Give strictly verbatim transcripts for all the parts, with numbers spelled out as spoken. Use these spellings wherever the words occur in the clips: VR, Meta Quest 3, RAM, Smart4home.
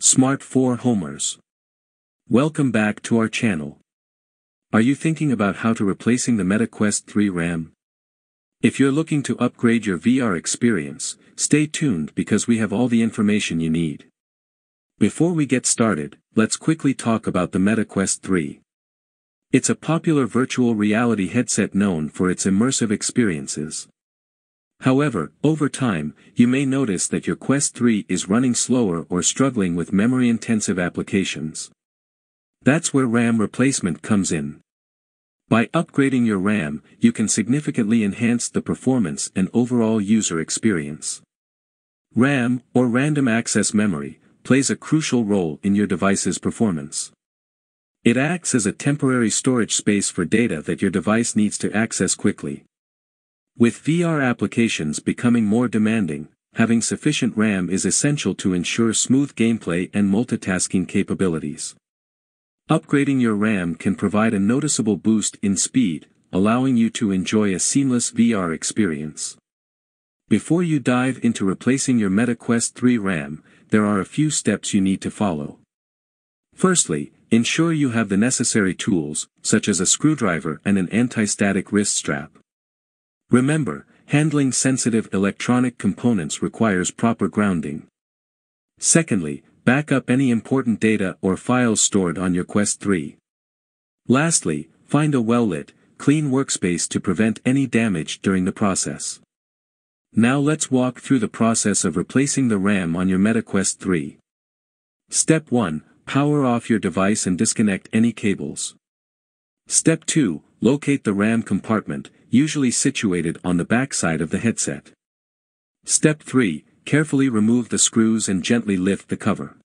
Smart four homers. Welcome back to our channel. Are you thinking about how to replacing the Meta Quest three RAM? If you're looking to upgrade your V R experience, stay tuned because we have all the information you need. Before we get started, let's quickly talk about the Meta Quest three. It's a popular virtual reality headset known for its immersive experiences. However, over time, you may notice that your Quest three is running slower or struggling with memory-intensive applications. That's where RAM replacement comes in. By upgrading your RAM, you can significantly enhance the performance and overall user experience. RAM, or random access memory, plays a crucial role in your device's performance. It acts as a temporary storage space for data that your device needs to access quickly. With V R applications becoming more demanding, having sufficient RAM is essential to ensure smooth gameplay and multitasking capabilities. Upgrading your RAM can provide a noticeable boost in speed, allowing you to enjoy a seamless V R experience. Before you dive into replacing your Meta Quest three RAM, there are a few steps you need to follow. Firstly, ensure you have the necessary tools, such as a screwdriver and an anti-static wrist strap. Remember, handling sensitive electronic components requires proper grounding. Secondly, back up any important data or files stored on your Quest three. Lastly, find a well-lit, clean workspace to prevent any damage during the process. Now let's walk through the process of replacing the RAM on your Meta Quest three. Step one. Power off your device and disconnect any cables. Step two. Locate the RAM compartment, usually situated on the backside of the headset. Step three. Carefully remove the screws and gently lift the cover.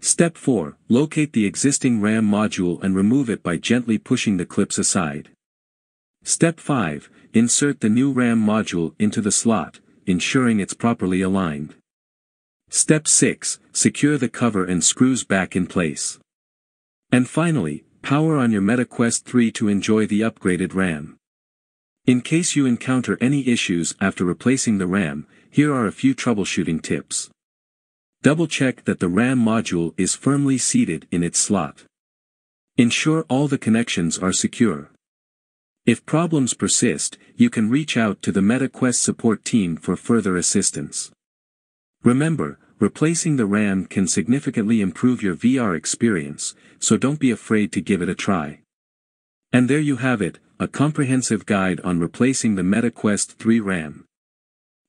Step four. Locate the existing RAM module and remove it by gently pushing the clips aside. Step five. Insert the new RAM module into the slot, ensuring it's properly aligned. Step six. Secure the cover and screws back in place. And finally, power on your Meta Quest three to enjoy the upgraded RAM. In case you encounter any issues after replacing the RAM, here are a few troubleshooting tips. Double-check that the RAM module is firmly seated in its slot. Ensure all the connections are secure. If problems persist, you can reach out to the Meta Quest support team for further assistance. Remember, replacing the RAM can significantly improve your V R experience, so don't be afraid to give it a try. And there you have it, a comprehensive guide on replacing the Meta Quest three RAM.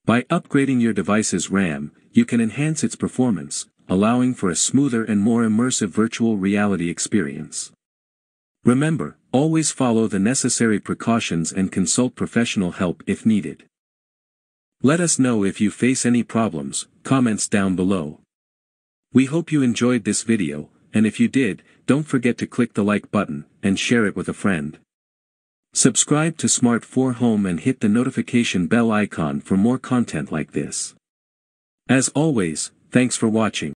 By upgrading your device's RAM, you can enhance its performance, allowing for a smoother and more immersive virtual reality experience. Remember, always follow the necessary precautions and consult professional help if needed. Let us know if you face any problems, comments down below. We hope you enjoyed this video, and if you did, don't forget to click the like button, and share it with a friend. Subscribe to Smart four home and hit the notification bell icon for more content like this. As always, thanks for watching.